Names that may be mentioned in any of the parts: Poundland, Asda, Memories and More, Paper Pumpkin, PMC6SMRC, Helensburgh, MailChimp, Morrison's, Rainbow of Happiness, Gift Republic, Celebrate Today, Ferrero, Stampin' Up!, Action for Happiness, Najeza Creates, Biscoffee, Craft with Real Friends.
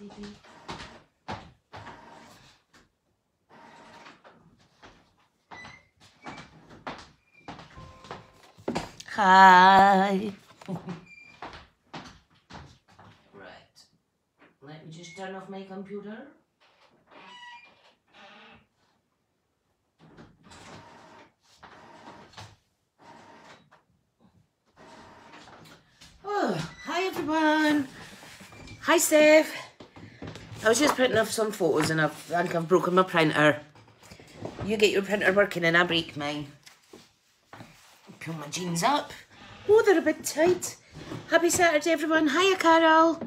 Maybe. Hi. Right. Let me just turn off my computer. Oh, hi everyone. Hi, Steph. I was just printing off some photos and I think I've broken my printer. You get your printer working and I break mine. Pull my jeans up. Oh, they're a bit tight. Happy Saturday, everyone. Hiya, Carol.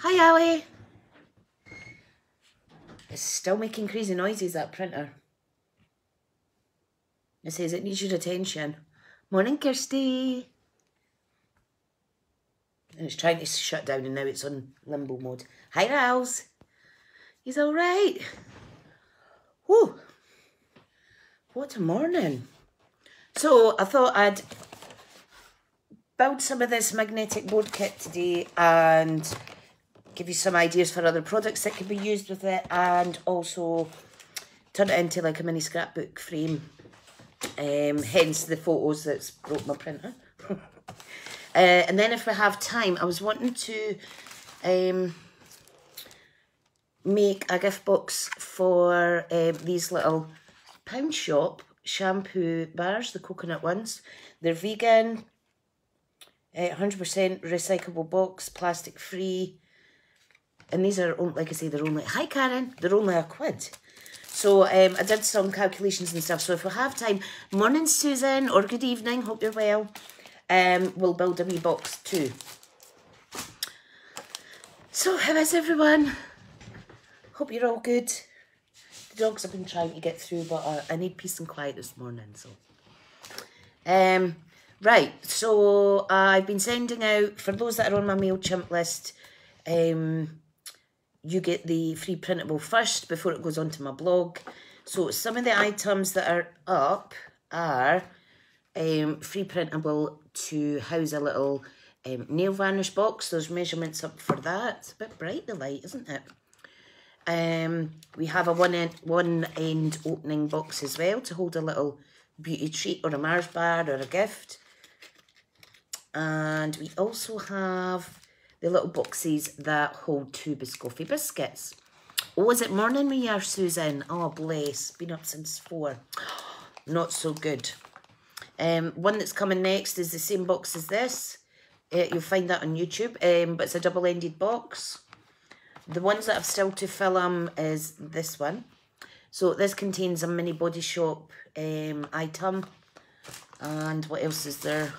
Hi, Ali. It's still making crazy noises, that printer. It says it needs your attention. Morning, Kirsty. And it's trying to shut down and now it's on limbo mode. Hi, Rals. He's all right. Whew. What a morning. So I thought I'd build some of this magnetic board kit today and give you some ideas for other products that can be used with it and also turn it into like a mini scrapbook frame. Hence the photos that's broke my printer. And then if we have time, I was wanting to make a gift box for these little Pound Shop shampoo bars, the coconut ones. They're vegan, 100% recyclable box, plastic free, and these are, like I say, they're only, hi Karen, they're only £1. So I did some calculations and stuff, so if we have time, morning Susan, or good evening, hope you're well, we'll build a wee box too. So how is everyone? Hope you're all good. The dogs have been trying to get through, but I need peace and quiet this morning, so. Right, so I've been sending out, for those that are on my MailChimp list, you get the free printable first before it goes onto my blog. So some of the items that are up are free printable to house a little nail varnish box. There's measurements up for that. It's a bit bright, the light, isn't it? We have a one end opening box as well to hold a little beauty treat or a Mars bar or a gift. And we also have the little boxes that hold 2 Biscoffee biscuits. Oh, is it morning we are, Susan? Oh, bless. Been up since 4. Not so good. One that's coming next is the same box as this. You'll find that on YouTube, but it's a double-ended box. The ones that I've still to film is this one. So this contains a mini Body Shop item. And what else is there?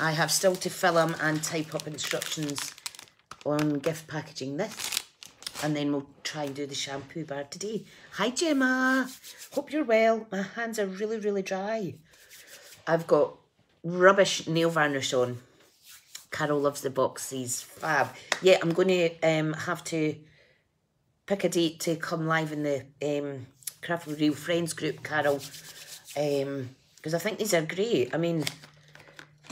I have still to film and type up instructions on gift packaging this. And then we'll try and do the shampoo bar today. Hi, Gemma. Hope you're well. My hands are really, really dry. I've got rubbish nail varnish on. Carol loves the boxes, fab. Yeah, I'm going to have to pick a date to come live in the Craft with Real Friends group, Carol, because I think these are great. I mean,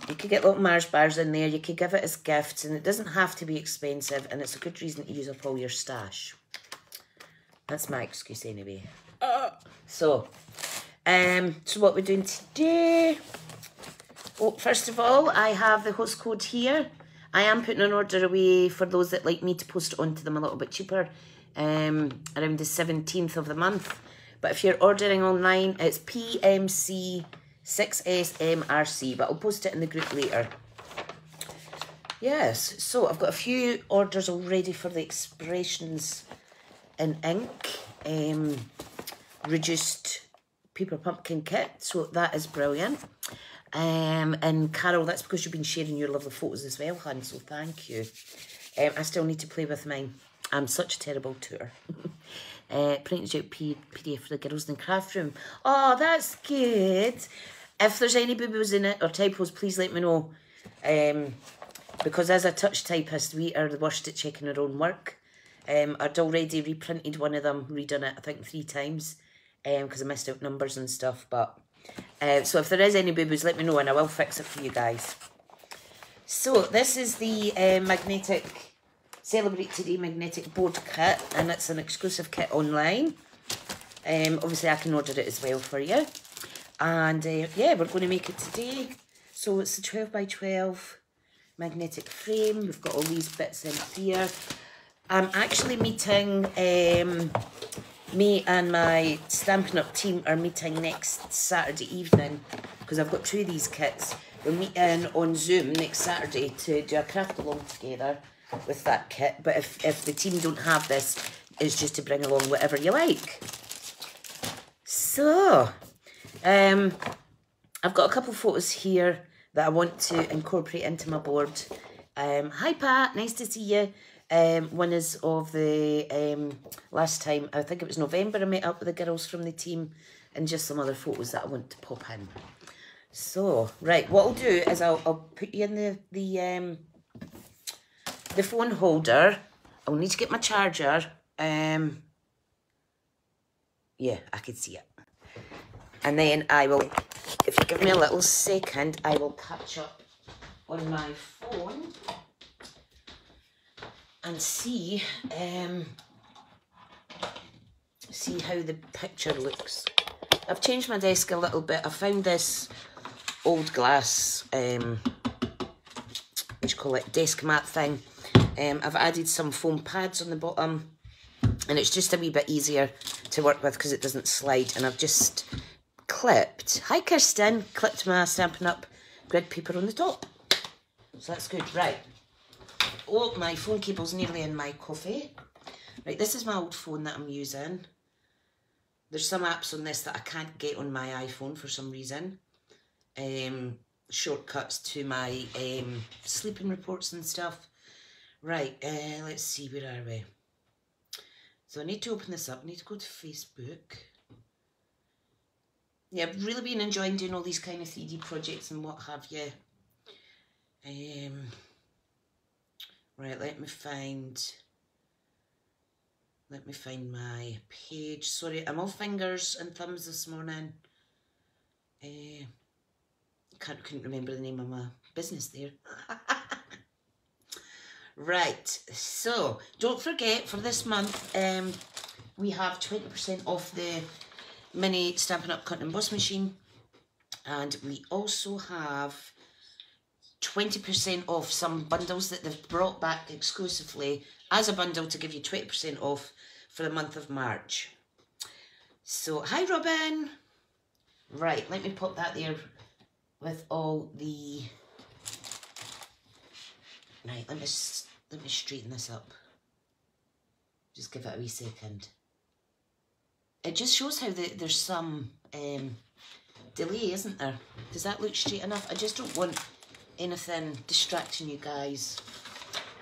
you could get little Mars bars in there, you could give it as gifts, and it doesn't have to be expensive, and it's a good reason to use up all your stash. That's my excuse anyway. So what we're doing today... Oh, first of all, I have the host code here. I am putting an order away for those that like me to post it on to them a little bit cheaper, around the 17th of the month. But if you're ordering online, it's PMC6SMRC, but I'll post it in the group later. Yes, so I've got a few orders already for the expressions in ink, reduced Paper Pumpkin kit, so that is brilliant. And Carol, that's because you've been sharing your lovely photos as well, hun, so thank you. I still need to play with mine. I'm such a terrible tutor. Printed out PDF for the girls in the craft room. Oh, that's good. If there's any boo-boos in it or typos, please let me know. Because as a touch typist, we are the worst at checking our own work. I'd already reprinted one of them, redone it, I think 3 times, because I missed out numbers and stuff, but... so if there is any boo-boos, let me know and I will fix it for you guys. So this is the magnetic Celebrate Today magnetic board kit, and it's an exclusive kit online. Obviously I can order it as well for you, and yeah, we're going to make it today. So it's the 12x12 magnetic frame. We've got all these bits in here. I'm actually meeting, me and my Stampin' Up! Team are meeting next Saturday evening, because I've got two of these kits. We're meeting on Zoom next Saturday to do a craft along together with that kit. But if the team don't have this, it's just to bring along whatever you like. So, I've got a couple photos here that I want to incorporate into my board. Hi Pat, nice to see you. One is of the last time, I think it was November, I met up with the girls from the team, and just some other photos that I want to pop in. So, right, what I'll do is I'll put you in the phone holder. I'll need to get my charger. Yeah, I can see it. And then I will, if you give me a little second, I will catch up on my phone and see how the picture looks. I've changed my desk a little bit. I found this old glass, what do you call it, desk mat thing. I've added some foam pads on the bottom, and it's just a wee bit easier to work with because it doesn't slide. And I've just clipped, hi Kirsten, clipped my Stampin' Up! Grid paper on the top. So that's good, right. Oh, my phone cable's nearly in my coffee. Right, this is my old phone that I'm using. There's some apps on this that I can't get on my iPhone for some reason. Shortcuts to my sleeping reports and stuff. Right, let's see, where are we? So I need to open this up. I need to go to Facebook. Yeah, I've really been enjoying doing all these kind of 3D projects and what have you. Right, let me find my page. Sorry, I'm all fingers and thumbs this morning. Couldn't remember the name of my business there. Right, so don't forget for this month, we have 20% off the mini Stampin' Up! Cut and Emboss machine, and we also have 20% off some bundles that they've brought back exclusively as a bundle to give you 20% off for the month of March. So, hi Robin. Right, let me pop that there with all the... Right, let me straighten this up. Just give it a wee second. It just shows how there's some delay, isn't there? Does that look straight enough? I just don't want anything distracting you guys.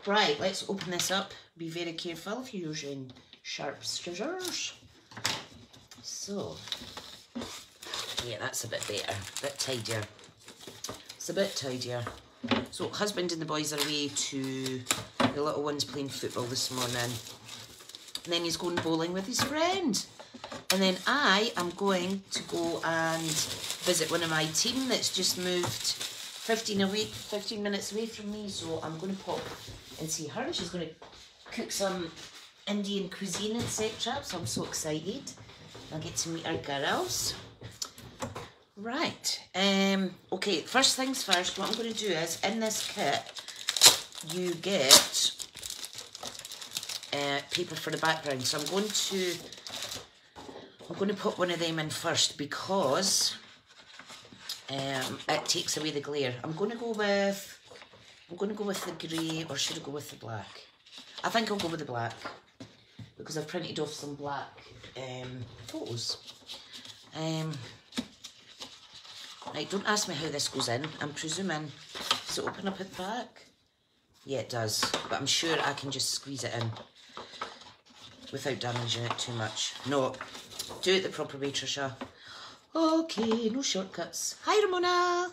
Right, let's open this up. Be very careful if you're using sharp scissors. So, yeah, that's a bit better, a bit tidier. It's a bit tidier. So, husband and the boys are away to the little one's playing football this morning. And then he's going bowling with his friend. And then I am going to go and visit one of my team that's just moved 15 minutes away from me, so I'm going to pop and see her. She's going to cook some Indian cuisine, etc. So I'm so excited. I'll get to meet our girls. Right. Okay, first things first, what I'm going to do is, in this kit, you get paper for the background. So I'm going to put one of them in first because... it takes away the glare. I'm going to go with the grey, or should I go with the black? I think I'll go with the black because I've printed off some black photos. Right, don't ask me how this goes in. I'm presuming, does it open up at the back? Yeah, it does, but I'm sure I can just squeeze it in without damaging it too much. No, do it the proper way, Trisha. Okay, no shortcuts. Hi, Ramona.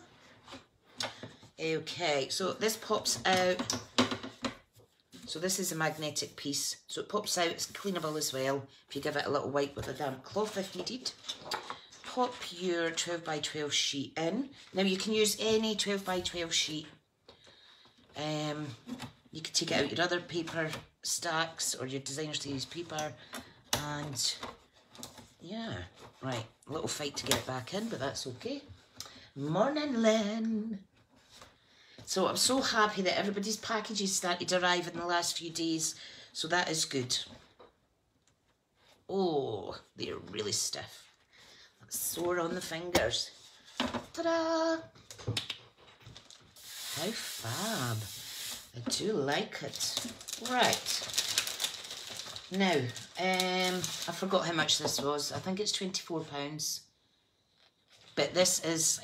Okay, so this pops out. So this is a magnetic piece. So it pops out. It's cleanable as well if you give it a little wipe with a damp cloth if needed. Pop your 12x12 sheet in. Now you can use any 12x12 sheet. you could take it out your other paper stacks or your designer series paper, and yeah, right, a little fight to get it back in, but that's okay. Morning, Lynn. So I'm so happy that everybody's packages started to arrive in the last few days, so that is good. Oh, they're really stiff. That's sore on the fingers. Ta-da! How fab. I do like it. Right. Now, I forgot how much this was. I think it's £24. But this is,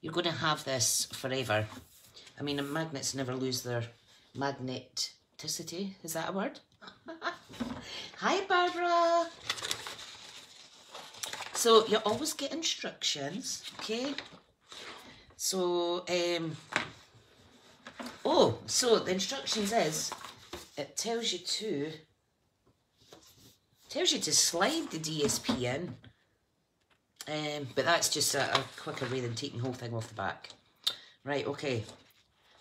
you're going to have this forever. I mean, magnets never lose their magneticity. Is that a word? Hi, Barbara. So you always get instructions, okay? So, so the instructions is, it tells you to slide the DSP in, but that's just a quicker way than taking the whole thing off the back. Right, okay.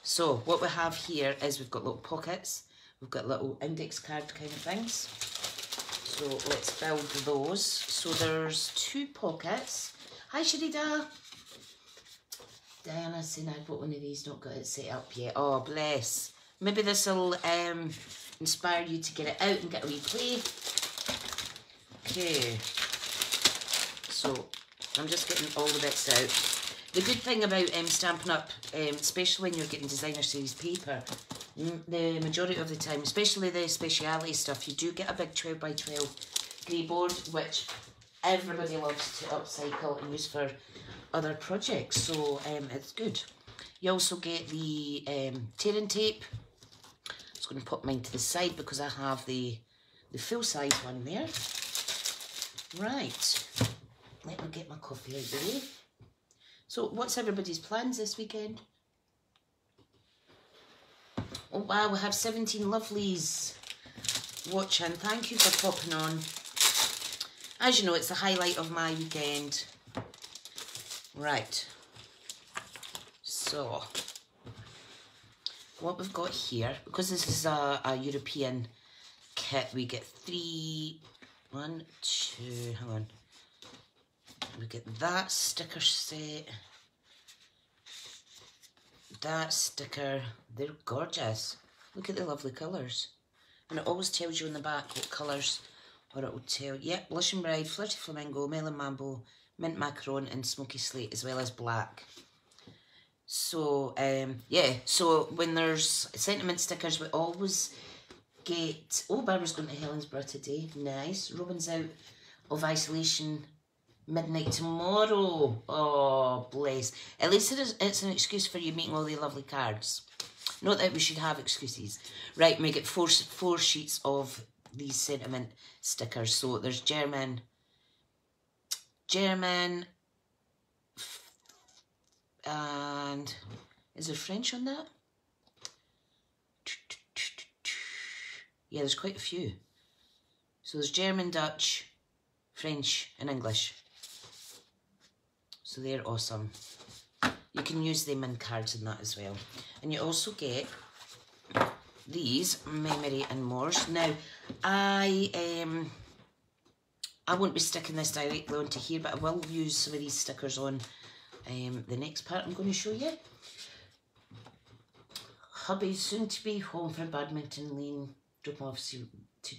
So what we have here is we've got little pockets, we've got little index card kind of things. So let's build those. So there's two pockets. Hi, Sharida. Diana's saying I've bought one of these, not got it set up yet. Oh, bless. Maybe this will inspire you to get it out and get a wee play. Okay, so I'm just getting all the bits out. The good thing about Stampin' Up!, especially when you're getting designer series paper, the majority of the time, especially the speciality stuff, you do get a big 12x12 grey board, which everybody loves to upcycle and use for other projects, so it's good. You also get the tearing tape. I'm going to pop mine to the side because I have the full size one there. Right, let me get my coffee out of the way. So what's everybody's plans this weekend? Oh wow, we have 17 lovelies watching. Thank you for popping on. As you know, it's the highlight of my weekend. Right, so what we've got here, because this is a European kit, we get we get that sticker set, that sticker. They're gorgeous. Look at the lovely colours. And it always tells you on the back what colours, or it will tell, yep, Blush and Bride, Flirty Flamingo, Melon Mambo, Mint Macaron and Smoky Slate, as well as black. So, yeah, so when there's sentiment stickers, we always get... Oh, Barbara's going to Helensburgh today. Nice. Robin's out of isolation midnight tomorrow. Oh, bless. At least it is, it's an excuse for you making all the lovely cards. Not that we should have excuses. Right, and we get four sheets of these sentiment stickers. So there's German... And is there French on that? Yeah, there's quite a few. So there's German, Dutch, French and English. So they're awesome. You can use them in cards and that as well. And you also get these Memory and Mores. Now, I won't be sticking this directly onto here, but I will use some of these stickers on the next part I'm going to show you. Hubby's soon to be home from Badminton Lane, drop off to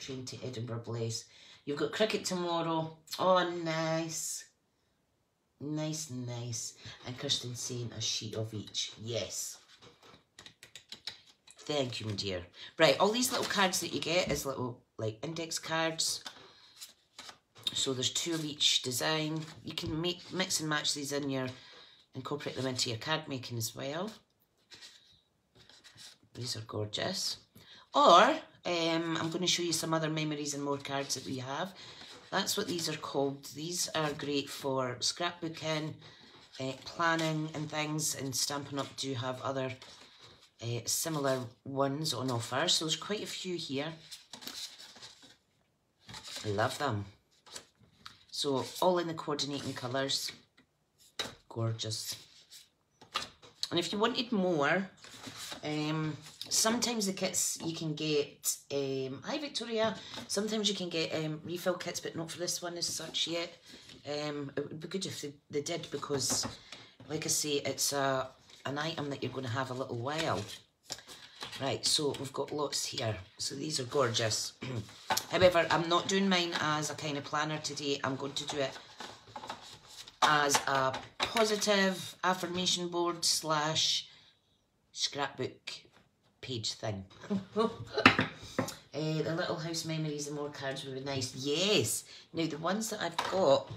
train to Edinburgh, Blaze. You've got cricket tomorrow. Oh, nice. Nice, nice. And Kirsten saying a sheet of each. Yes. Thank you, my dear. Right, all these little cards that you get is little, like, index cards. So there's two of each design. You can mix and match these in your... incorporate them into your card making as well. These are gorgeous. Or, I'm going to show you some other Memories and More cards that we have. That's what these are called. These are great for scrapbooking, planning and things, and Stampin' Up! Do have other similar ones on offer. So there's quite a few here. I love them. So, all in the coordinating colours. Gorgeous. And if you wanted more, Sometimes the kits you can get, hi Victoria, sometimes you can get refill kits, but not for this one as such yet. It would be good if they did, because like I say, it's an item that you're going to have a little while. Right, so we've got lots here. So these are gorgeous. However, I'm not doing mine as a kind of planner today. I'm going to do it as a positive affirmation board / scrapbook page thing. The Little House Memories and More cards would be nice. Yes. Now, the ones that I've got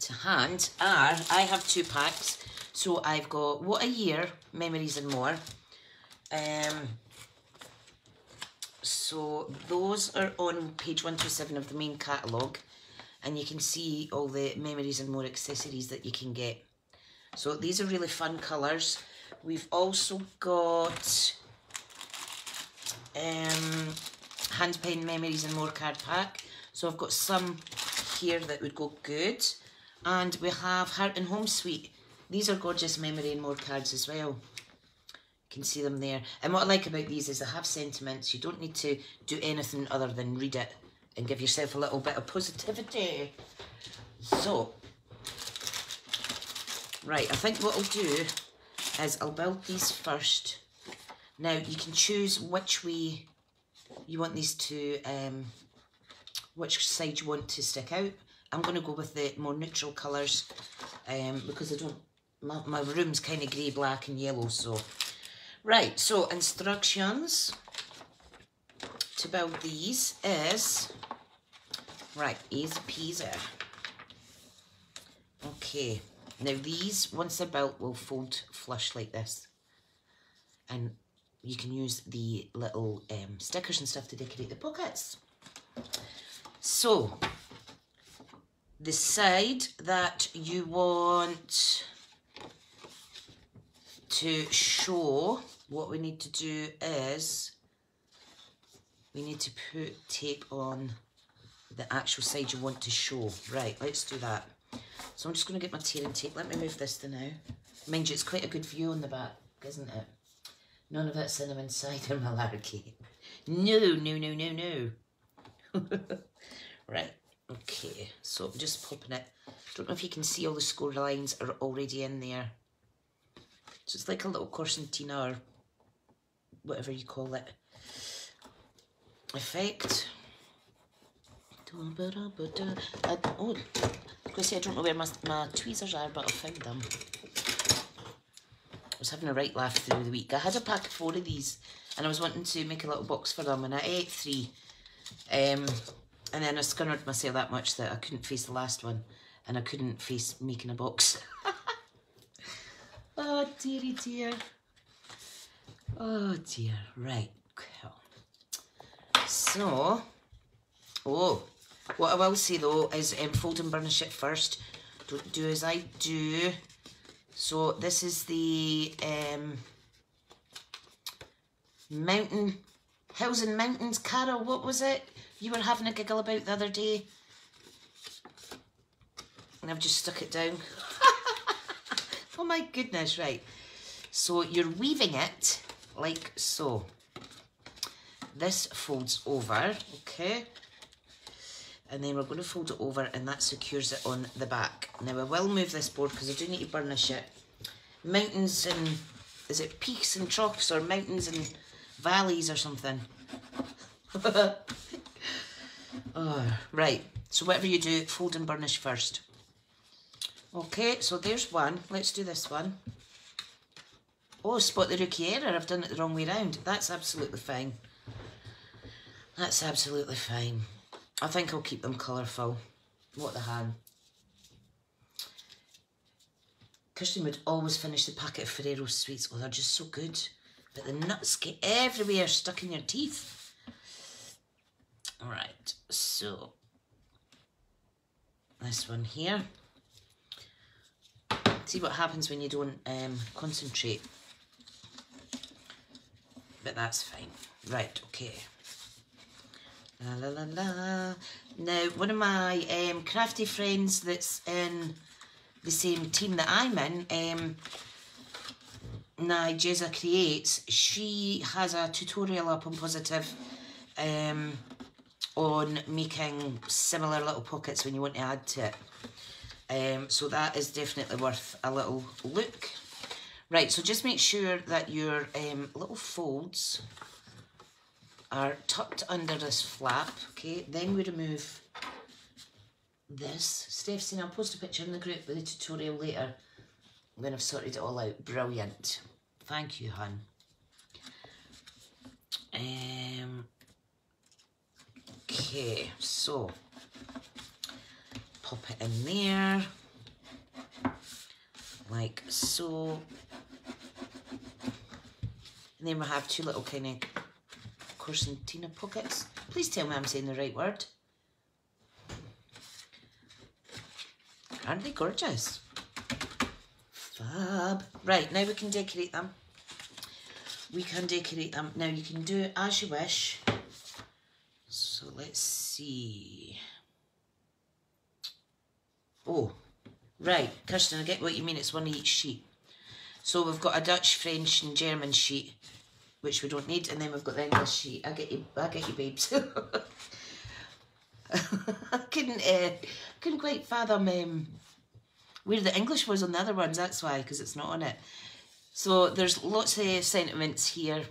to hand are, I have 2 packs. So I've got What a Year, Memories and More. So those are on page 127 of the main catalogue, and you can see all the Memories and More accessories that you can get. So these are really fun colours. We've also got Handpen Memories and More card pack. So I've got some here that would go good. And we have Heart and Home Suite. These are gorgeous Memory and More cards as well. You can see them there. And what I like about these is they have sentiments. You don't need to do anything other than read it and give yourself a little bit of positivity. So, right, I think what I'll do is I'll build these first. Now, you can choose which way you want these to, which side you want to stick out. I'm going to go with the more neutral colours, because I don't, my room's kind of grey, black and yellow, so. Right, so instructions to build these is, right, easy peasy. Okay, now these, once they're built, will fold flush like this. And you can use the little stickers and stuff to decorate the pockets. So, the side that you want to show, what we need to do is we need to put tape on the actual side you want to show. Right, let's do that. So I'm just going to get my tearing tape. Let me move this to now. Mind you, it's quite a good view on the back, isn't it? None of that cinnamon cider malarkey. No, no, no, no, no. Right, okay. So I'm just popping it. Don't know if you can see all the score lines are already in there. So it's like a little corsentina or whatever you call it effect. Oh, I don't know where my tweezers are, but I found them. I was having a right laugh through the week. I had a pack of 4 of these, and I was wanting to make a little box for them, and I ate 3. And then I scunnered myself that much that I couldn't face the last one, and I couldn't face making a box. Oh, dearie dear. Oh, dear. Right. Cool. So, oh, what I will say, though, is fold and burnish it first. Don't do as I do. So, this is the Mountain Hills and Mountains. Carol, what was it you were having a giggle about the other day? And I've just stuck it down. Oh my goodness, right. So you're weaving it like so. This folds over, okay? And then we're going to fold it over, and that secures it on the back. Now I will move this board because I do need to burnish it. Mountains and, is it peaks and troughs or mountains and valleys or something? Oh, right, so whatever you do, fold and burnish first. Okay, so there's one. Let's do this one. Oh, spot the rookie error. I've done it the wrong way round. That's absolutely fine. That's absolutely fine. I think I'll keep them colourful. What the hand. Kirsten would always finish the packet of Ferrero sweets. Oh, they're just so good. But the nuts get everywhere, stuck in your teeth. All right, so this one here. See what happens when you don't concentrate, but that's fine. Right, okay. La, la, la, la. Now, one of my crafty friends that's in the same team that I'm in, Najeza Creates, she has a tutorial up on Positive on making similar little pockets when you want to add to it. So that is definitely worth a little look. Right, so just make sure that your little folds are tucked under this flap, okay? Then we remove this. Steph's saying, I'll post a picture in the group with the tutorial later when I've sorted it all out. Brilliant. Thank you, hun. Okay, so pop it in there, like so. And then we have two little kind of corsetina pockets. Please tell me I'm saying the right word. Aren't they gorgeous? Fab. Right, now we can decorate them. We can decorate them. Now you can do it as you wish. So let's see. Oh, right, Kirsten, I get what you mean. It's one of each sheet. So we've got a Dutch, French and German sheet, which we don't need, and then we've got the English sheet. I get you, babes. I couldn't quite fathom where the English was on the other ones, that's why, because it's not on it. So there's lots of sentiments here.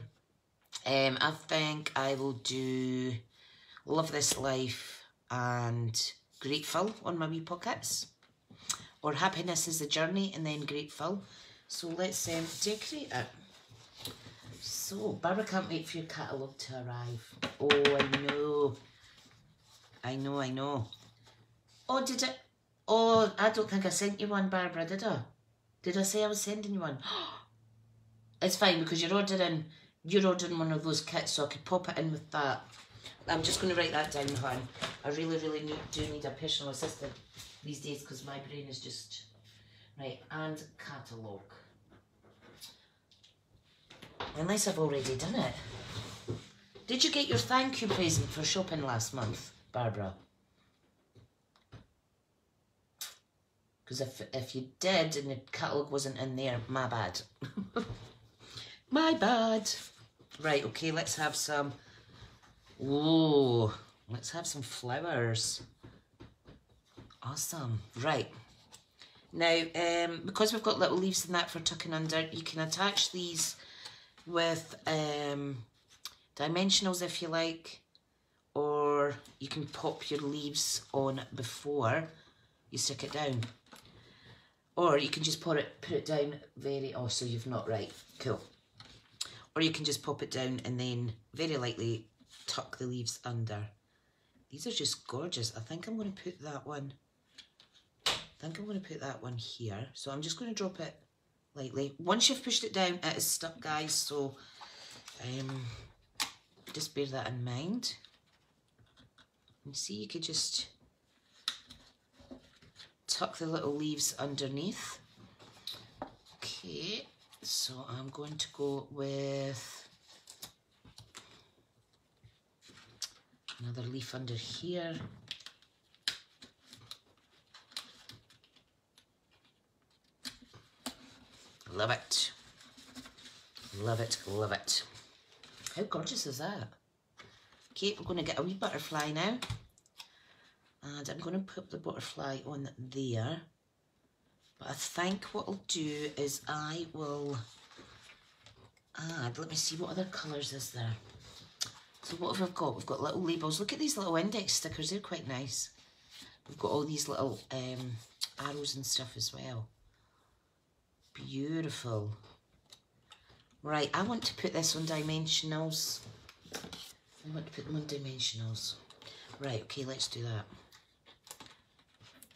I think I will do Love This Life and Grateful on my wee pockets. Or Happiness is the Journey and then Grateful. So let's decorate it. So, Barbara can't wait for your catalogue to arrive. Oh, I know. I know. Oh, did I? Oh, I don't think I sent you one, Barbara, did I? Did I say I was sending you one? It's fine, because you're ordering one of those kits, so I could pop it in with that. I'm just going to write that down, hon. I really do need a personal assistant these days, because my brain is just... Right, and catalogue. Unless I've already done it. Did you get your thank you present for shopping last month, Barbara? Because if you did and the catalogue wasn't in there, my bad. My bad. Right, okay, let's have some... Whoa, let's have some flowers. Awesome. Right. Now, because we've got little leaves in that for tucking under, you can attach these with dimensionals if you like, or you can pop your leaves on before you stick it down. Or you can just put it down very, oh, so you've not, right, cool. Or you can just pop it down and then very lightly tuck the leaves under. These are just gorgeous. I think I'm going to put that one. I think I'm going to put that one here, so I'm just going to drop it lightly. Once you've pushed it down, it is stuck, guys, so just bear that in mind. And see, you could just tuck the little leaves underneath. Okay, so I'm going to go with another leaf under here. Love it. Love it, love it. How gorgeous is that? Okay, I'm going to get a wee butterfly now. And I'm going to put the butterfly on there. But I think what I'll do is I will add, let me see, what other colours is there? So what have I got? We've got little labels. Look at these little index stickers, they're quite nice. We've got all these little arrows and stuff as well. Beautiful. Right, I want to put this on dimensionals. I want to put them on dimensionals. Right, okay, let's do that.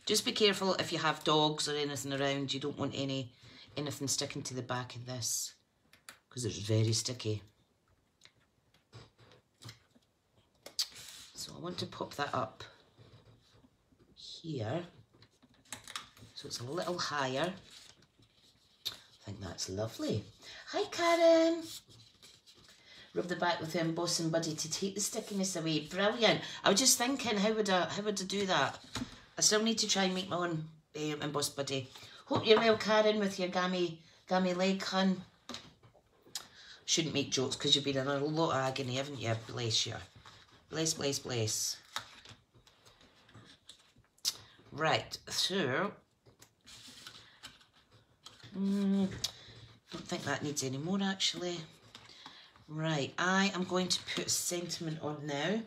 Just be careful if you have dogs or anything around. You don't want anything sticking to the back of this because it's very sticky. So I want to pop that up here so it's a little higher. I think that's lovely. Hi, Karen. Rub the back with the embossing buddy to take the stickiness away. Brilliant. I was just thinking, how would I do that? I still need to try and make my own embossed buddy. Hope you're well, Karen, with your gammy leg, hun. Shouldn't make jokes because you've been in a lot of agony, haven't you? Bless you. Bless, bless, bless. Right, so... don't think that needs any more, actually. Right, I am going to put sentiment on now.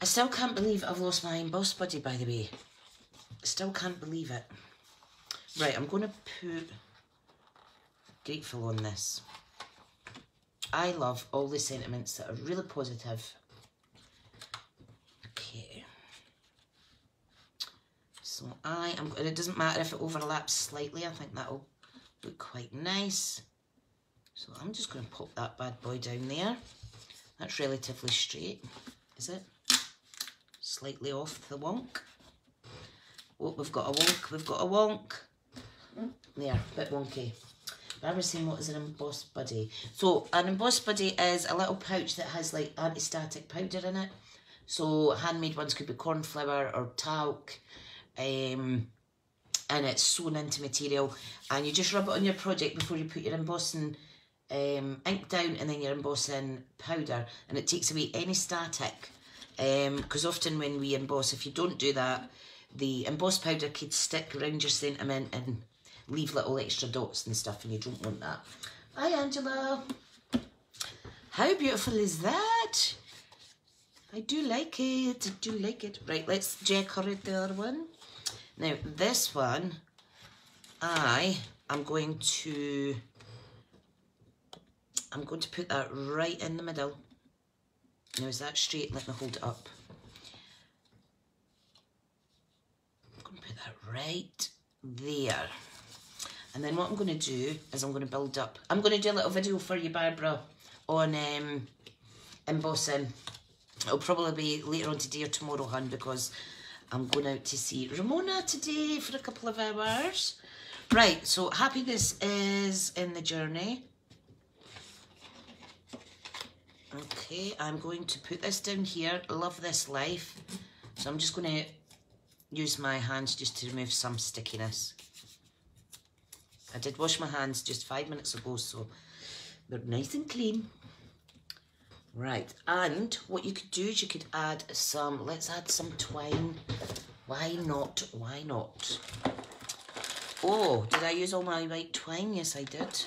I still can't believe I've lost my emboss buddy, by the way. Still can't believe it. Right, I'm going to put grateful on this. I love all the sentiments that are really positive. Okay. So I am, and it doesn't matter if it overlaps slightly, I think that'll look quite nice. So I'm just going to pop that bad boy down there. That's relatively straight, is it? Slightly off the wonk. Oh, we've got a wonk, we've got a wonk. There, a bit wonky. But I was saying, what is an embossed buddy? So an embossed buddy is a little pouch that has like anti-static powder in it. So handmade ones could be cornflour or talc. And it's sewn into material. And you just rub it on your project before you put your embossing ink down and then your embossing powder. And it takes away any static. Because often when we emboss, if you don't do that, the embossed powder could stick around your sentiment and leave little extra dots and stuff, and you don't want that. Hi, Angela. How beautiful is that? I do like it. I do like it. Right, let's decorate the other one. Now, this one, I am going to... I'm going to put that right in the middle. Now, is that straight? Let me hold it up. I'm going to put that right there. And then what I'm going to do is I'm going to build up. I'm going to do a little video for you, Barbara, on embossing. It'll probably be later on today or tomorrow, hun, because I'm going out to see Ramona today for a couple of hours. Right, so happiness is in the journey. Okay, I'm going to put this down here. Love this life. So I'm just going to use my hands just to remove some stickiness. I did wash my hands just 5 minutes ago, so they're nice and clean. Right, and what you could do is you could add some, let's add some twine. Why not? Why not? Oh, did I use all my white twine? Yes, I did.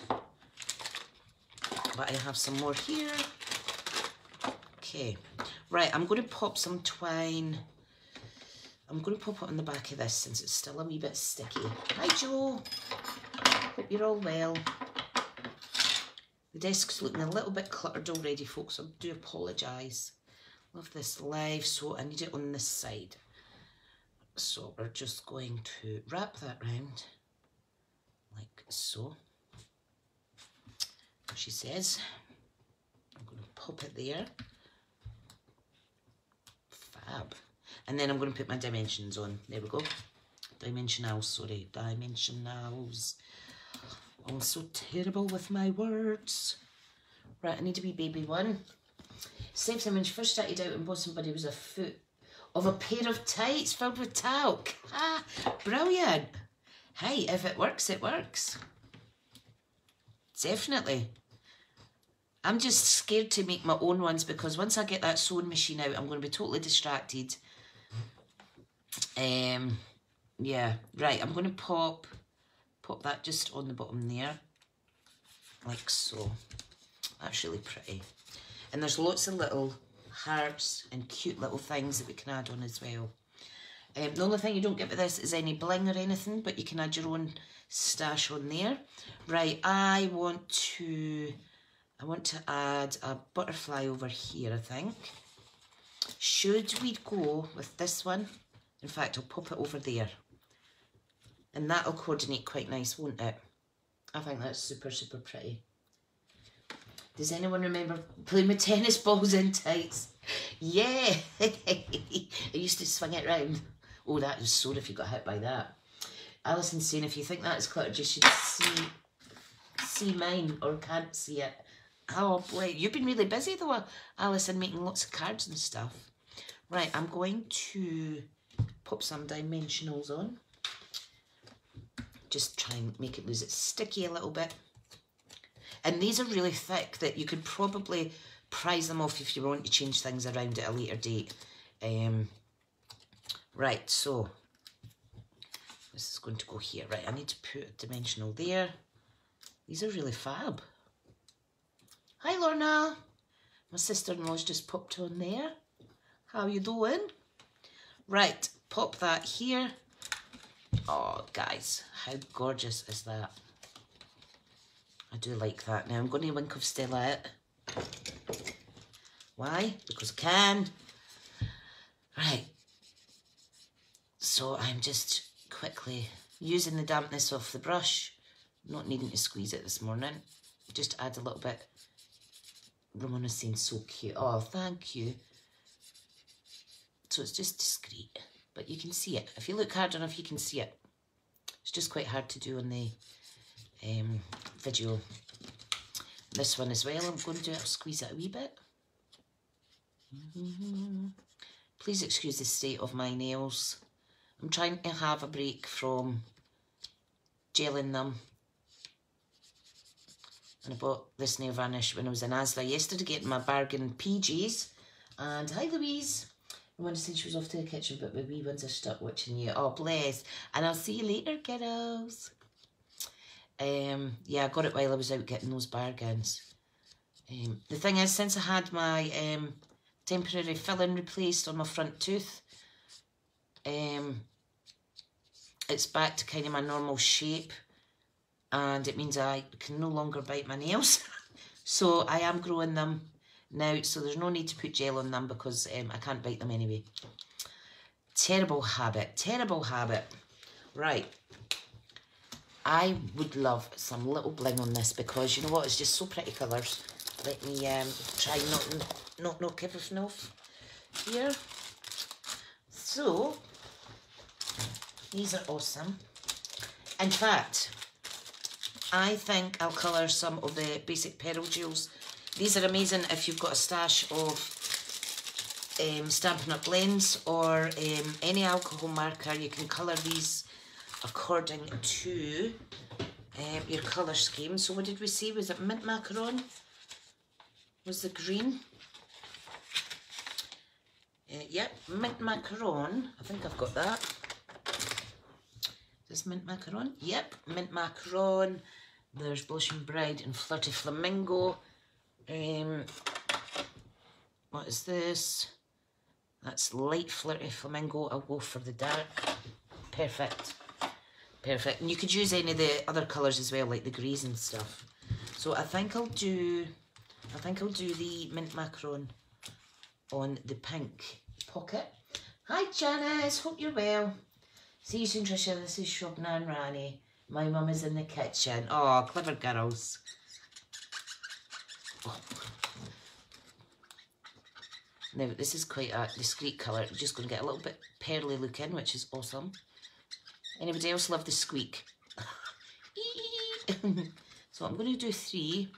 But I have some more here. Okay, right, I'm going to pop some twine. I'm going to pop it on the back of this since it's still a wee bit sticky. Hi, Joe. Hope you're all well. The desk's looking a little bit cluttered already, folks. I do apologise. Love this live, so I need it on this side. So we're just going to wrap that round like so. She says, I'm going to pop it there. Fab. And then I'm going to put my dimensions on. There we go. Dimensionals, sorry. Dimensionals. I'm so terrible with my words. Right, I need to be baby one. Same time when she first started out embossing, buddy was a foot of a pair of tights filled with talc. Ah, brilliant. Hey, if it works, it works. Definitely. I'm just scared to make my own ones because once I get that sewing machine out, I'm going to be totally distracted. Yeah, right, I'm going to pop that just on the bottom there, like so. That's really pretty. And there's lots of little hearts and cute little things that we can add on as well. The only thing you don't get with this is any bling or anything, but you can add your own stash on there. Right, I want to add a butterfly over here, I think. Should we go with this one? In fact, I'll pop it over there. And that'll coordinate quite nice, won't it? I think that's super, super pretty. Does anyone remember playing with tennis balls in tights? Yeah! I used to swing it round. Oh, that was sore if you got hit by that. Alison's saying, if you think that's cluttered, you should see mine or can't see it. Oh, boy. You've been really busy, though, Alison, making lots of cards and stuff. Right, I'm going to pop some dimensionals on. Just try and make it lose its sticky a little bit. And these are really thick that you could probably prize them off if you want to change things around at a later date. Right, so this is going to go here. Right, I need to put a dimensional there. These are really fab. Hi, Lorna. My sister-in-law's just popped on there. How you doing? Right, pop that here. Oh, guys, how gorgeous is that? I do like that. Now, I'm going to wink of Stella out. Why? Because I can. Right. So I'm just quickly using the dampness of the brush, not needing to squeeze it this morning. Just add a little bit. Ramona's saying so cute. Oh, thank you. So it's just discreet, but you can see it. If you look hard enough, you can see it. It's just quite hard to do on the video. This one as well, I'm going to do it. I'll squeeze it a wee bit. Please excuse the state of my nails. I'm trying to have a break from gelling them. And I bought this nail varnish when I was in Asda yesterday getting my bargain PGs. And hi Louise. I want to say she was off to the kitchen, but my wee ones are stuck watching you. Oh, bless. And I'll see you later, kiddos. Yeah, I got it while I was out getting those bargains. The thing is, since I had my temporary filling replaced on my front tooth, it's back to kind of my normal shape. And it means I can no longer bite my nails. So I am growing them now, so there's no need to put gel on them because I can't bite them anyway. Terrible habit, terrible habit. Right. I would love some little bling on this because, you know what, it's just so pretty colours. Let me try not knock everything off here. So, these are awesome. In fact, I think I'll colour some of the basic pearl jewels. These are amazing if you've got a stash of Stampin' Up! Blends or any alcohol marker. You can colour these according to your colour scheme. So what did we see? Was it mint macaron? Was the green? Yep, mint macaron. I think I've got that. Is this mint macaron? Yep, mint macaron. There's Blushing Bride and Flirty Flamingo. What is this? That's Light Flirty Flamingo. I'll go for the dark. Perfect. Perfect. And you could use any of the other colours as well, like the greys and stuff. So I think I'll do the mint macaron on the pink pocket. Hi Janice, hope you're well. See you soon, Tricia. This is Shobna and Rani. My mum is in the kitchen. Oh, clever girls. Oh. Now this is quite a discreet colour. I'm just going to get a little bit pearly looking, which is awesome. Anybody else love the squeak? So I'm going to do three.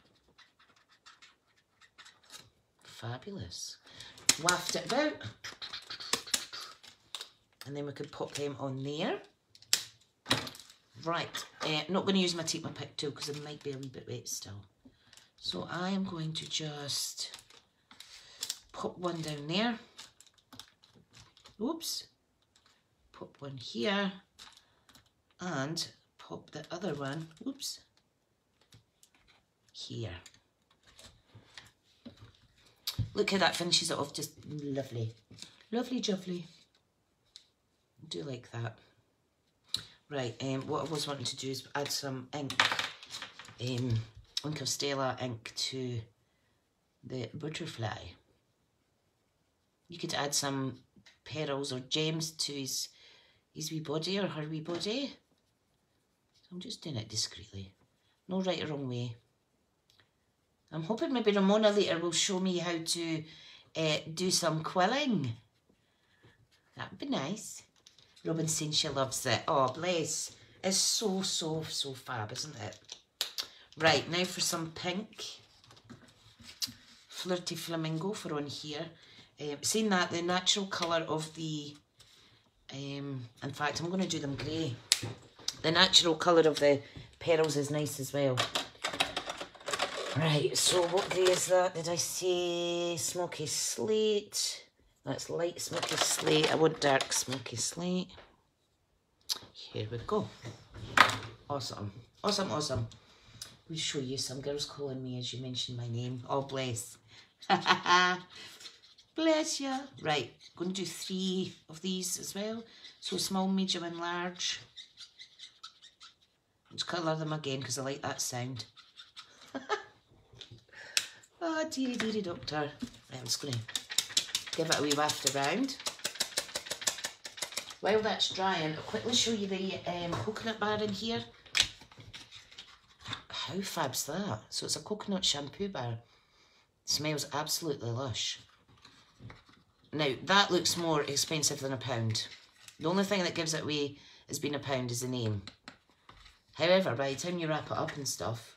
Fabulous. Waft it about, and then we could pop them on there. Right, I'm not going to use my Take My Pick tool because it might be a wee bit wet still. So I am going to just pop one down there. Oops. Pop one here and pop the other one, oops, here. Look how that finishes it off, just lovely. Lovely jubbly. I do like that. Right, what I was wanting to do is add some ink. Ink of Stella ink to the butterfly. You could add some pearls or gems to his wee body or her wee body. So I'm just doing it discreetly. No right or wrong way. I'm hoping maybe Ramona later will show me how to do some quilling. That would be nice. Robin's saying she loves it. Oh, bless. It's so fab, isn't it? Right, now for some pink. Flirty Flamingo for on here. Seeing that, the natural colour of the... in fact, I'm going to do them grey. The natural colour of the pearls is nice as well. Right, so what day is that? Did I say smoky slate? That's light smoky slate. I want dark smoky slate. Here we go. Awesome. Awesome, awesome. We'll show you some girls calling me as you mentioned my name. Oh, bless. Bless you. Right, going to do three of these as well. So small, medium and large. Just colour them again because I like that sound. Oh, dearie, dearie, doctor. Right, I'm just going to give it a wee waft around. While that's drying, I'll quickly show you the coconut bar in here. How fab's that? So it's a coconut shampoo bar. It smells absolutely lush. Now, that looks more expensive than £1. The only thing that gives it away as being £1 is the name. However, by the time you wrap it up and stuff,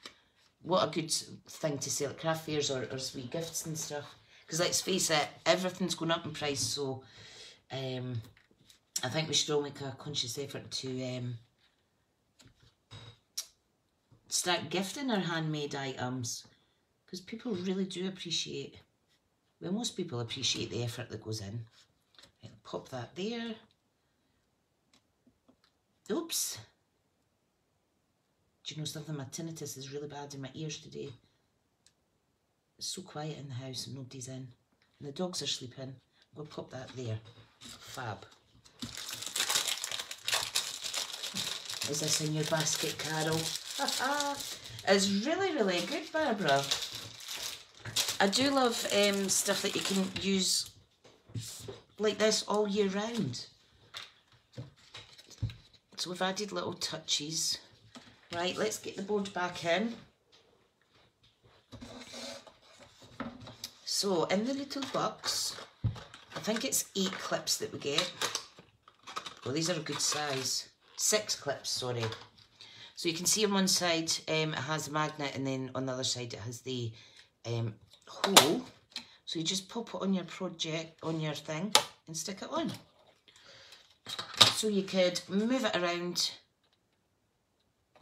what a good thing to sell at craft fairs or sweet gifts and stuff. Because let's face it, everything's going up in price, so I think we should all make a conscious effort to start gifting our handmade items. Because people really do appreciate... Well, most people appreciate the effort that goes in. Right, pop that there. Oops. Do you know something? My tinnitus is really bad in my ears today. It's so quiet in the house and nobody's in. And the dogs are sleeping. We'll pop that there. Fab. Is this in your basket, Carol? It's really, really good, Barbara. I do love stuff that you can use like this all year round. So we've added little touches. Right, let's get the board back in. So in the little box, I think it's 8 clips that we get. Well, these are a good size. 6 clips, sorry. So you can see on one side it has a magnet, and then on the other side it has the hole. So you just pop it on your project, on your thing, and stick it on. So you could move it around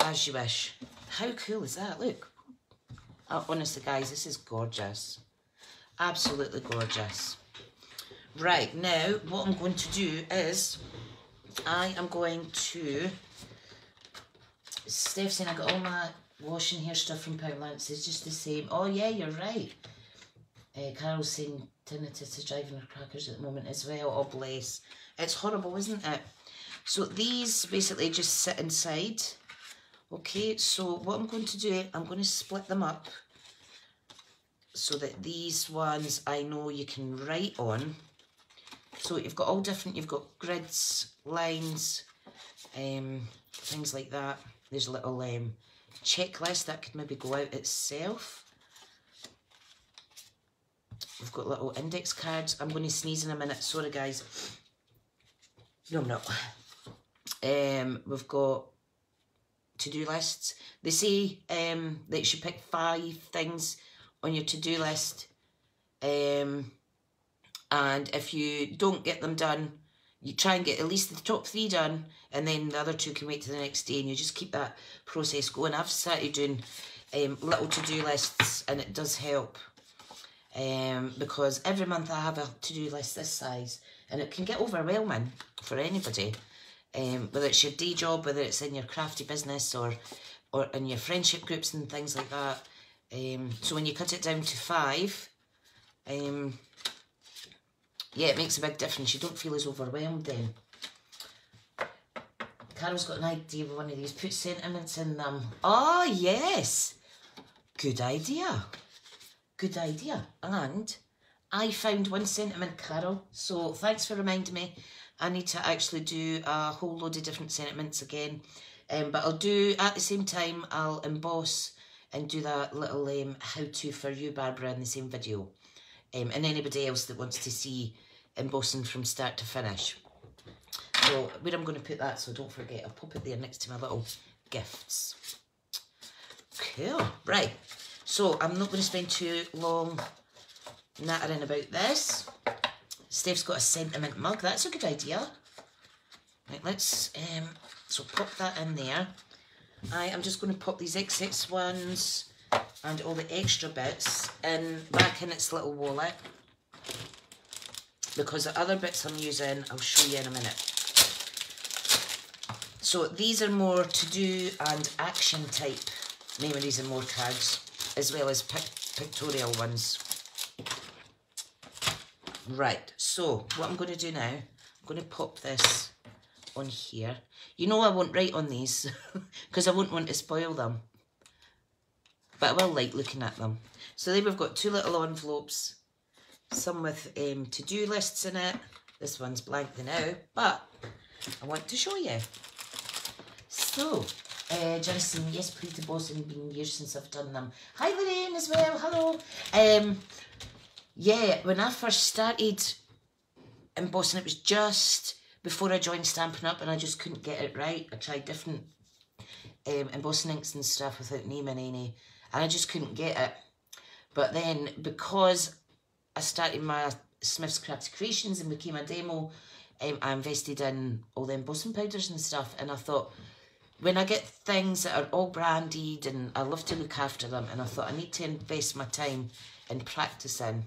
as you wish. How cool is that? Look. Oh, honestly, guys, this is gorgeous. Absolutely gorgeous. Right, now what I'm going to do is I am going to... Steph's saying I got all my washing hair stuff from Poundland. It's just the same. Oh, yeah, you're right. Carol's saying tinnitus is driving her crackers at the moment as well. Oh, bless. It's horrible, isn't it? So these basically just sit inside. Okay, so what I'm going to do, I'm going to split them up so that these ones I know you can write on. So you've got all different, you've got grids, lines, things like that. There's a little checklist that could maybe go out itself. We've got little index cards. I'm going to sneeze in a minute. Sorry, guys. No, I'm not. We've got to-do lists. They say that you should pick 5 things on your to-do list. And if you don't get them done, you try and get at least the top 3 done, and then the other 2 can wait to the next day, and you just keep that process going. I've started doing little to-do lists, and it does help because every month I have a to-do list this size, and it can get overwhelming for anybody, whether it's your day job, whether it's in your crafty business, or in your friendship groups and things like that. So when you cut it down to 5, yeah, it makes a big difference. You don't feel as overwhelmed then. Carol's got an idea with one of these. Put sentiments in them. Oh, yes. Good idea. Good idea. And I found one sentiment, Carol. So thanks for reminding me. I need to actually do a whole load of different sentiments again. But I'll do, at the same time, I'll emboss and do that little how-to for you, Barbara, in the same video. And anybody else that wants to see embossing from start to finish. So where I'm going to put that, so don't forget, I'll pop it there next to my little gifts. Cool, right. So I'm not going to spend too long nattering about this. Steph's got a sentiment mug. That's a good idea. Right, let's so pop that in there. I am just going to pop these XX ones and all the extra bits in back in its little wallet, because the other bits I'm using I'll show you in a minute. So these are more to-do and action type Memories and More cards, as well as pictorial ones. Right, so what I'm going to do now, I'm going to pop this on here. You know I won't write on these because I won't want to spoil them, but I will like looking at them. So there we've got two little envelopes, some with to-do lists in it. This one's blank now, but I want to show you. So, Jenison, yes, pretty boss, it's been years since I've done them. Hi Lorraine as well, hello. Yeah, when I first started embossing, it was just before I joined Stampin' Up! And I just couldn't get it right. I tried different embossing inks and stuff without naming any, and I just couldn't get it. But then, because I started my Smith's Crafts Creations and became a demo, I invested in all the embossing powders and stuff, and I thought, when I get things that are all branded, and I love to look after them, and I thought I need to invest my time in practicing.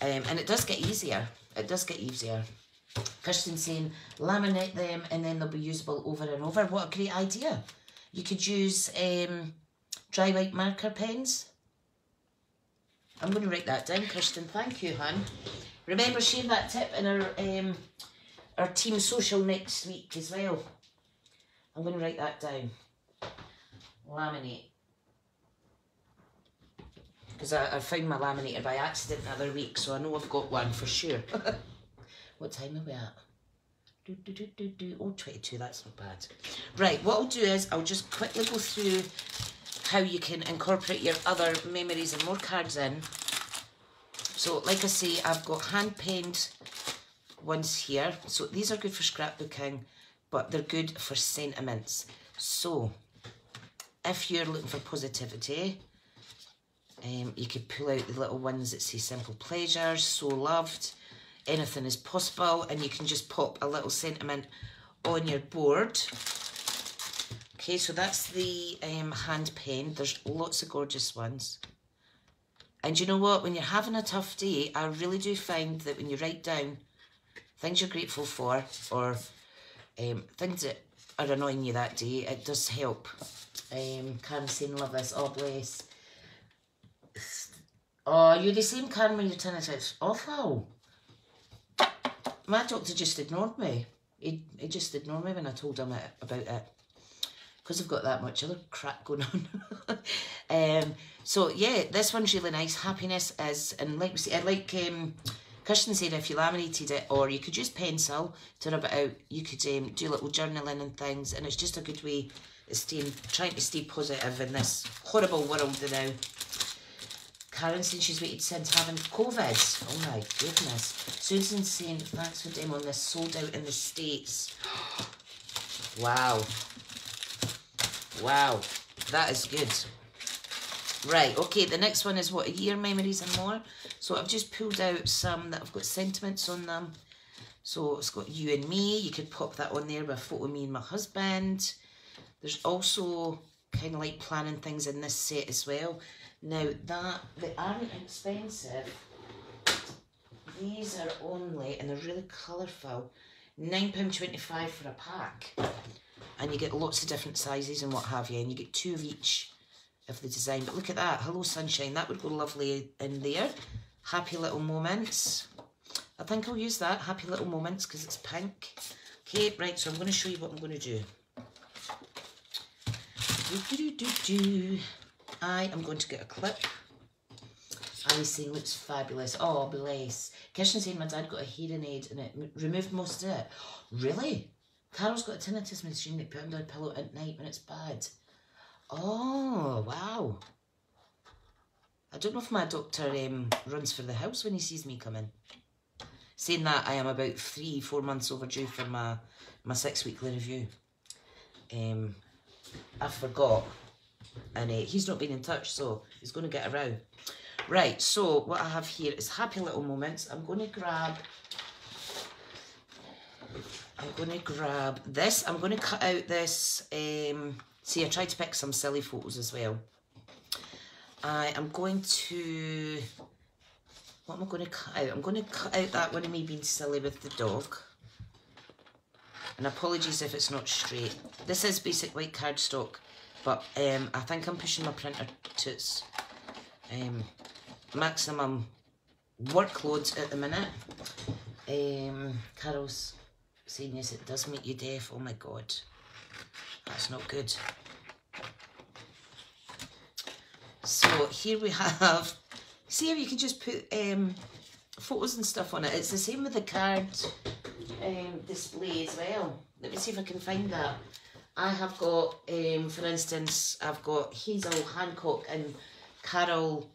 And it does get easier. It does get easier. Kirsten's saying, laminate them and then they'll be usable over and over. What a great idea. You could use dry white marker pens. I'm going to write that down, Kirsten. Thank you, hun. Remember, share that tip in our team social next week as well. I'm going to write that down. Laminate. Because I found my laminator by accident the other week, so I know I've got one for sure. What time are we at? Oh, 22, that's not bad. Right, what I'll do is I'll just quickly go through how you can incorporate your other Memories and More cards in. So, like I say, I've got hand-penned ones here. So these are good for scrapbooking, but they're good for sentiments. So, if you're looking for positivity, you could pull out the little ones that say simple pleasures, so loved, anything is possible, and you can just pop a little sentiment on your board. Okay, so that's the hand pen. There's lots of gorgeous ones. And you know what? When you're having a tough day, I really do find that when you write down things you're grateful for, or things that are annoying you that day, it does help. Karen's saying, love this. Oh, bless. Oh, you're the same, Karen, when you're tinnitus. Awful. My doctor just ignored me. He just ignored me when I told him about it, because I've got that much other crap going on. So, yeah, this one's really nice. Happiness is, and like we say, Kirsten said, if you laminated it, or you could use pencil to rub it out, you could do little journaling and things, and it's just a good way of trying to stay positive in this horrible world now. Karen's saying she's waited since having COVID. Oh my goodness. Susan's saying, thanks for demo on this, sold out in the States. Wow. Wow. That is good. Right, okay, the next one is what, a year Memories and More. So I've just pulled out some that I've got sentiments on them. So it's got you and me. You could pop that on there with a photo of me and my husband. There's also kind of like planning things in this set as well. Now, that they aren't expensive. These are only, and they're really colourful, £9.25 for a pack. And you get lots of different sizes and what have you, and you get two of each of the design. But look at that. Hello, sunshine. That would go lovely in there. Happy little moments. I think I'll use that, happy little moments, because it's pink. Okay, right, so I'm going to show you what I'm going to do. I am going to get a clip. Ali's saying, looks fabulous. Oh, bless. Kirsten's saying, my dad got a hearing aid and it removed most of it. Really? Carol's got a tinnitus machine that put under a pillow at night when it's bad. Oh, wow. I don't know if my doctor runs for the house when he sees me come in. Saying that, I am about 3-4 months overdue for my 6-weekly review. I forgot. And he's not been in touch, so he's going to get a row. Right, so what I have here is happy little moments. I'm going to grab this. I'm going to cut out this. See, I tried to pick some silly photos as well. I am going to, what am I going to cut out? I'm going to cut out that one of me being silly with the dog. And apologies if it's not straight. This is basic white cardstock, but I think I'm pushing my printer to its maximum workloads at the minute. Carol's saying, yes, it does make you deaf. Oh my God, that's not good. So here we have, see how you can just put photos and stuff on it. It's the same with the card display as well. Let me see if I can find that. I have got, for instance, I've got Hazel Hancock and Carol,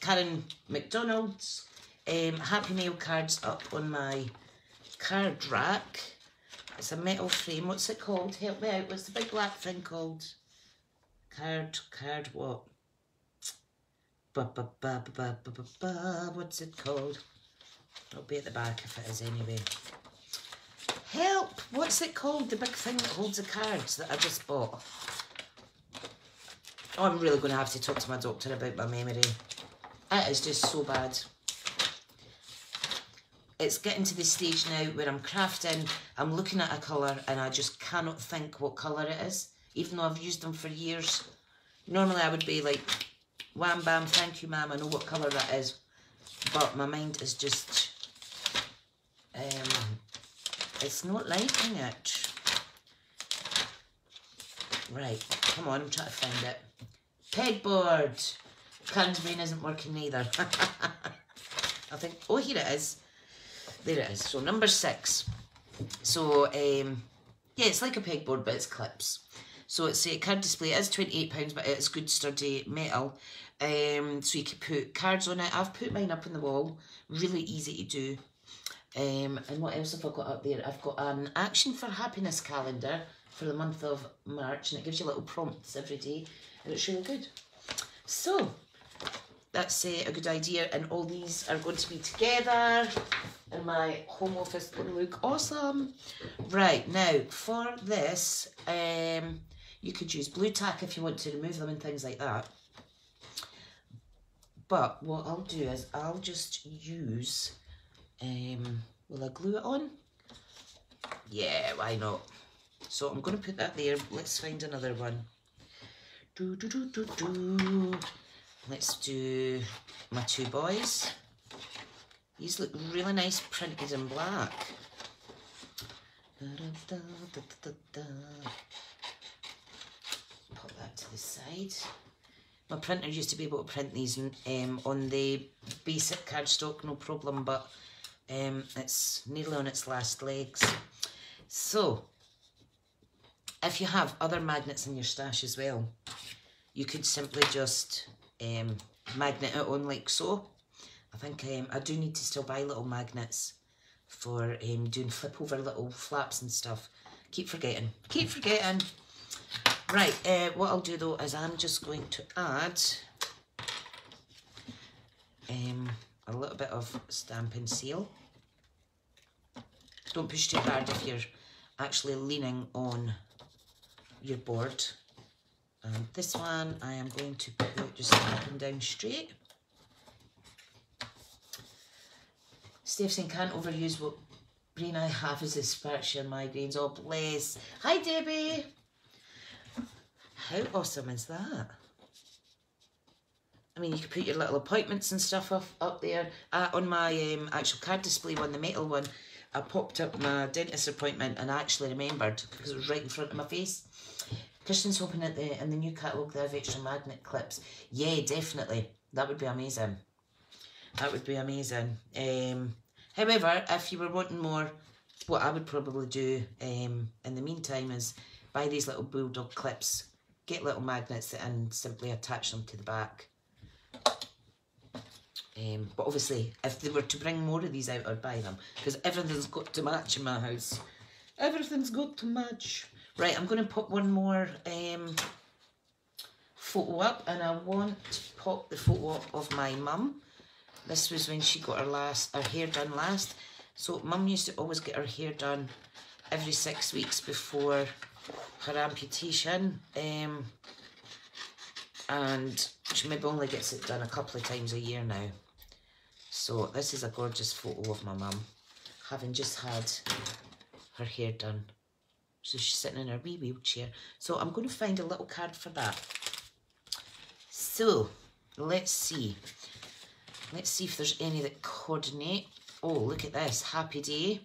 Karen McDonald's Happy Mail cards up on my card rack. It's a metal frame. What's it called? Help me out. What's the big black thing called? Card what? What's it called? It'll be at the back if it is anyway. Help! What's it called? The big thing that holds the cards that I just bought. Oh, I'm really going to have to talk to my doctor about my memory. It is just so bad. It's getting to the stage now where I'm crafting, I'm looking at a colour and I just cannot think what colour it is, even though I've used them for years. Normally I would be like, wham bam, thank you ma'am, I know what colour that is. But my mind is just, it's not liking it. Right, come on, I'm trying to find it. Pegboard! Karen's brain isn't working either. I think, oh, here it is. There it is. So number 6. So, yeah, it's like a pegboard, but it's clips. So it's a card display. It is £28, but it's good sturdy metal. So you can put cards on it. I've put mine up on the wall. Really easy to do. And what else have I got up there? I've got an Action for Happiness calendar for the month of March, and it gives you little prompts every day, and it's really good. So that's a good idea, and all these are going to be together, and my home office is going to look awesome. Right, now for this, you could use blue tack if you want to remove them and things like that. But what I'll do is I'll just use, will I glue it on? Yeah, why not? So I'm going to put that there. Let's find another one. Let's do my two boys. These look really nice printed in black. Pop that to the side. My printer used to be able to print these on the basic cardstock, no problem, but it's nearly on its last legs. So, if you have other magnets in your stash as well, you could simply just magnet it on like so. I think I do need to still buy little magnets for doing flip over little flaps and stuff. Keep forgetting. Right, what I'll do though is I'm just going to add a little bit of stamp and seal. Don't push too hard if you're actually leaning on your board. And this one I am going to put just up and down straight. Steph's saying can't overuse what brain I have as dyspepsia and migraines. Oh bless. Hi Debbie. How awesome is that? I mean, you could put your little appointments and stuff up there. On my actual card display one, the metal one, I popped up my dentist appointment and I actually remembered because it was right in front of my face. Christian's hoping that in the new catalogue they have extra magnet clips. Yeah, definitely. That would be amazing. That would be amazing. However, if you were wanting more, what I would probably do in the meantime is buy these little bulldog clips, get little magnets and simply attach them to the back. But obviously, if they were to bring more of these out, I'd buy them because everything's got to match in my house. Everything's got to match. Right, I'm going to pop one more photo up, and I want to pop the photo up of my mum. This was when she got her hair done last. So mum used to always get her hair done every 6 weeks before her amputation. and she maybe only gets it done a couple of times a year now. So this is a gorgeous photo of my mum, having just had her hair done. So she's sitting in her wee wheelchair. So I'm going to find a little card for that. So let's see. Let's see if there's any that coordinate. Oh, look at this. Happy day.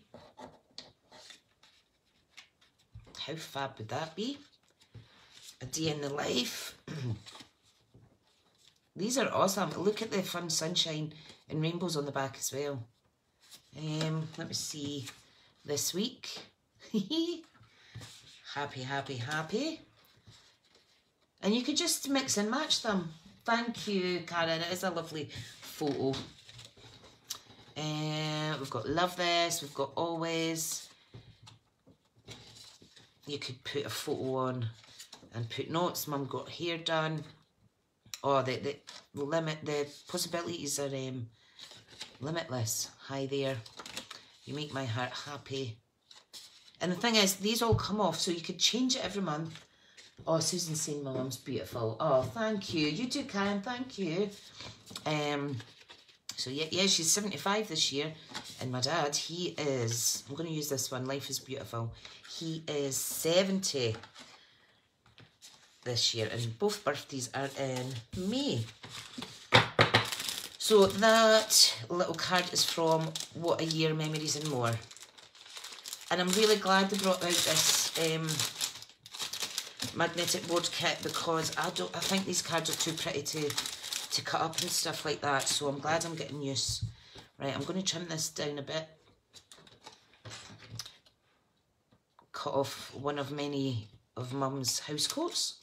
How fab would that be? A day in the life. These are awesome. Look at the fun sunshine and rainbows on the back as well. Let me see. This week. Happy, happy, happy. And you could just mix and match them. Thank you, Karen. It is a lovely photo. We've got Love This, we've got Always. You could put a photo on and put notes. Mum got hair done. Oh, the possibilities are limitless. Hi there. You make my heart happy. And the thing is, these all come off, so you could change it every month. Oh, Susan's saying my mum's beautiful. Oh, thank you. You too, Karen. Thank you. So, yeah, she's 75 this year. And my dad, he is... I'm going to use this one. Life is beautiful. He is 70 this year. And both birthdays are in May. So, that little card is from What a Year, Memories and More. And I'm really glad they brought out this... magnetic board kit, because I think these cards are too pretty to cut up and stuff like that, so I'm glad I'm getting use. Right, I'm going to trim this down a bit, cut off one of many of Mum's house coats.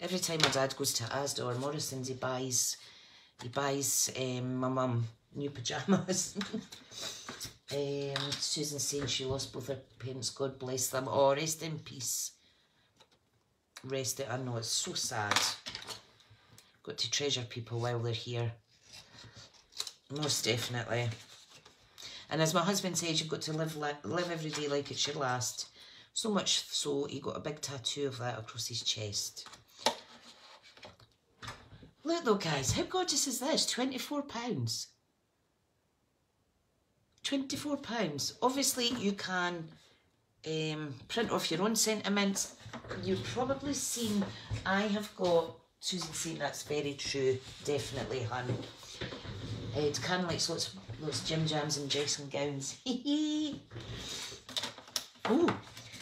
Every time my dad goes to Asda or Morrison's, he buys my mum new pyjamas. Susan's saying she lost both her parents, God bless them. Oh, rest in peace. Rest it, I know, it's so sad. Got to treasure people while they're here. Most definitely. And as my husband says, you've got to live every day like it's your last. So much so, he got a big tattoo of that across his chest. Look though, guys, how gorgeous is this? £24. £24. Obviously, you can print off your own sentiments. You've probably seen, I have got, Susan's saying that's very true, definitely, hun. It kind of likes lots of gym jams and dressing gowns. Oh,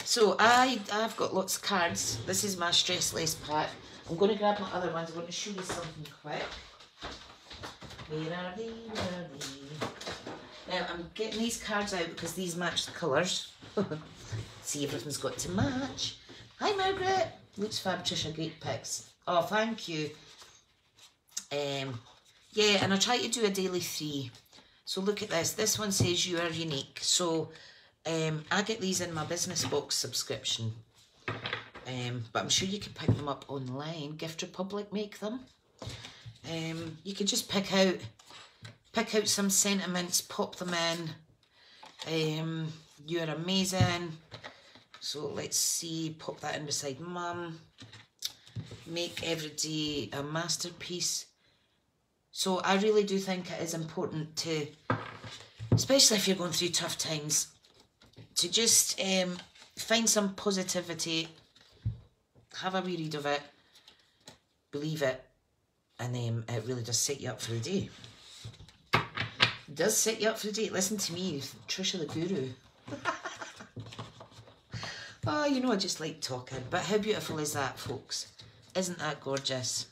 so I've got lots of cards. This is my stressless pack. I'm going to grab my other ones. I'm going to show you something quick. Where are they? Where are they? Now, I'm getting these cards out because these match the colours. See, everything's got to match. Hi Margaret, looks fab, Trisha, great pics. Oh, thank you. Yeah, and I try to do a daily 3. So look at this. This one says you are unique. So I get these in my business box subscription. But I'm sure you can pick them up online. Gift Republic make them. You can just pick out some sentiments, pop them in. You are amazing. So let's see, pop that in beside Mum. Make every day a masterpiece. So I really do think it is important to, especially if you're going through tough times, to just find some positivity, have a wee read of it, believe it, and it really does set you up for the day. It does set you up for the day. Listen to me, Trisha the Guru. Oh, you know, I just like talking. But how beautiful is that, folks? Isn't that gorgeous?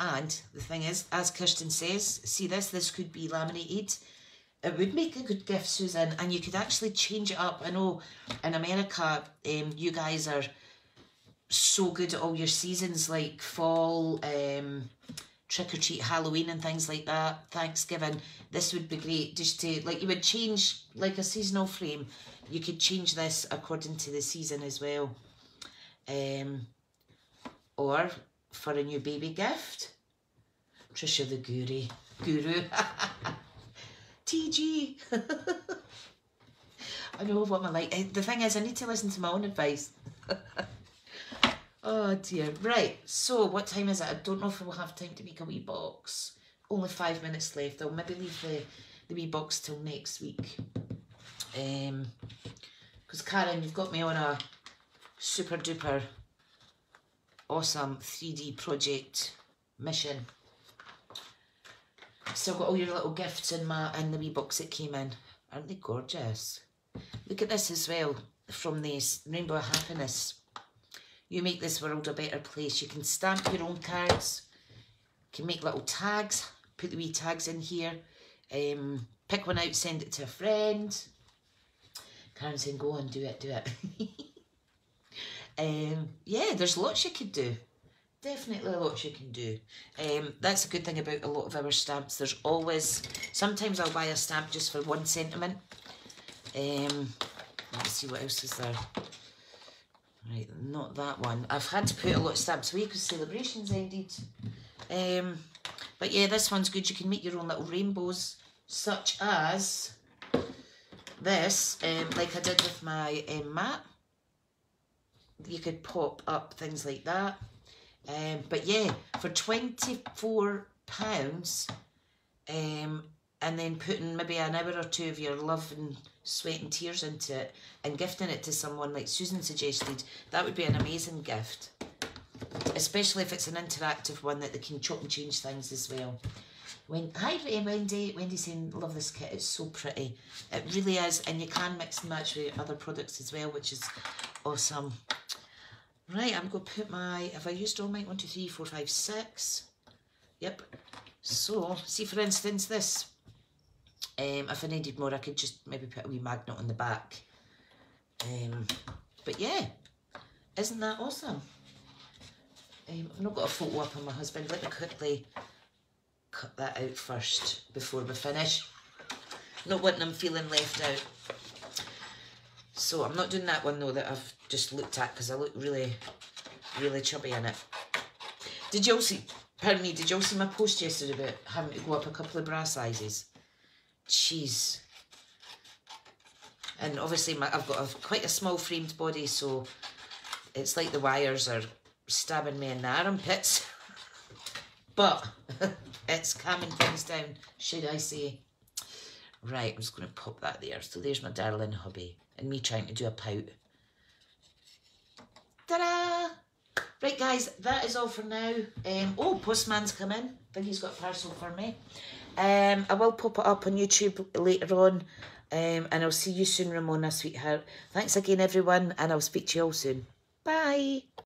And the thing is, as Kirsten says, see this could be laminated. It would make a good gift, Susan, and you could actually change it up. I know in America, you guys are so good at all your seasons, like fall, trick-or-treat, Halloween and things like that, Thanksgiving. This would be great, just to, like, you would change, like, a seasonal frame. You could change this according to the season as well. Or for a new baby gift. Trisha the Guru. TG. I know what my like. The thing is, I need to listen to my own advice. Oh dear. Right, so what time is it? I don't know if we'll have time to make a wee box. Only 5 minutes left. I'll maybe leave the wee box till next week. Because Karen, you've got me on a super duper awesome 3D project mission. Still got all your little gifts in the wee box that came in. Aren't they gorgeous? Look at this as well from this Rainbow of Happiness. You make this world a better place. You can stamp your own cards. You can make little tags. Put the wee tags in here. Pick one out, send it to a friend. Karen's saying, go on, do it, do it. Yeah, there's lots you could do. Definitely lots you can do. That's a good thing about a lot of our stamps. There's always, sometimes I'll buy a stamp just for one sentiment. Let's see what else is there. Right, not that one. I've had to put a lot of stamps away because celebrations ended. But yeah, this one's good. You can make your own little rainbows, such as this, like I did with my mat. You could pop up things like that. But yeah, for £24, and then putting maybe an hour or two of your love and sweat and tears into it and gifting it to someone like Susan suggested, that would be an amazing gift. Especially if it's an interactive one that they can chop and change things as well. Hi Wendy, Wendy's saying, love this kit, it's so pretty. It really is, and you can mix and match with other products as well, which is awesome. Right, I'm going to put my, have I used all my 1, 2, 3, 4, 5, 6? Yep. So, see for instance this. If I needed more, I could just maybe put a wee magnet on the back. But yeah, isn't that awesome? I've not got a photo up on my husband. Let me quickly cut that out first before we finish. Not wanting him feeling left out. So I'm not doing that one though that I've just looked at because I look really, really chubby in it. Did you all see, pardon me, did you all see my post yesterday about having to go up a couple of bra sizes? Jeez. And obviously I've got quite a small framed body, so it's like the wires are stabbing me in the armpits. But it's calming things down, should I say. Right, I'm just going to pop that there. So there's my darling hubby and me trying to do a pout. Ta-da! Right, guys, that is all for now. Oh, postman's come in. I think he's got a parcel for me. I will pop it up on YouTube later on. And I'll see you soon, Ramona, sweetheart. Thanks again, everyone, and I'll speak to you all soon. Bye!